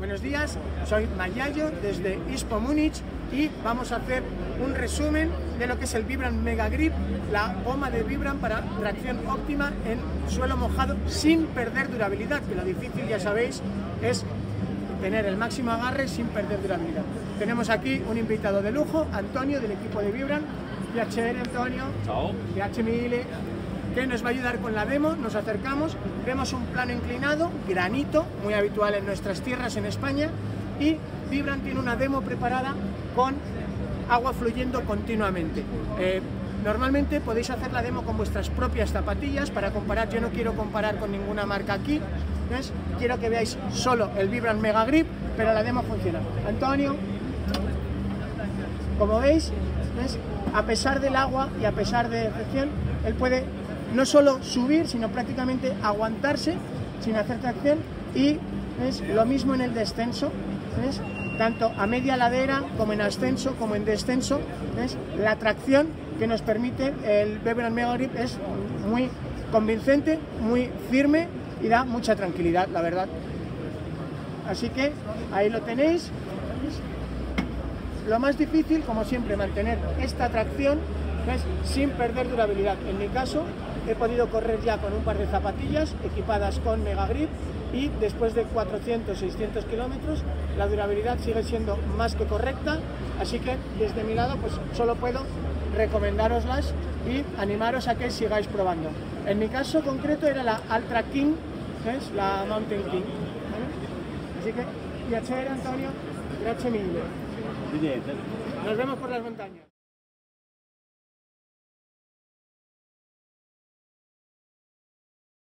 Buenos días, soy Mayayo desde ISPO Múnich y vamos a hacer un resumen de lo que es el Vibram Megagrip, la goma de Vibram para tracción óptima en suelo mojado sin perder durabilidad, que lo difícil, ya sabéis, es tener el máximo agarre sin perder durabilidad. Tenemos aquí un invitado de lujo, Antonio, del equipo de Vibram. PHR, Antonio. Chao. PHMILE, que nos va a ayudar con la demo. Nos acercamos, vemos un plano inclinado, granito, muy habitual en nuestras tierras en España, y Vibram tiene una demo preparada con agua fluyendo continuamente. Normalmente podéis hacer la demo con vuestras propias zapatillas para comparar. Yo no quiero comparar con ninguna marca aquí, ¿ves? Quiero que veáis solo el Vibram Megagrip, pero la demo funciona. Antonio, como veis, ¿ves? A pesar del agua y a pesar de fricción, él puede no solo subir, sino prácticamente aguantarse sin hacer tracción, y es lo mismo en el descenso, ¿ves? Tanto a media ladera como en ascenso como en descenso, ¿ves? La tracción que nos permite el Vibram Megagrip es muy convincente, muy firme y da mucha tranquilidad, la verdad. Así que ahí lo tenéis. Lo más difícil, como siempre, mantener esta tracción, ¿ves? Sin perder durabilidad. En mi caso, he podido correr ya con un par de zapatillas equipadas con Megagrip y después de 400-600 kilómetros la durabilidad sigue siendo más que correcta, así que desde mi lado pues solo puedo recomendároslas y animaros a que sigáis probando. En mi caso concreto era la Altra King, ¿ves? La Mountain King, ¿vale? Así que, PHR, Antonio, PHMILE. Nos vemos por las montañas.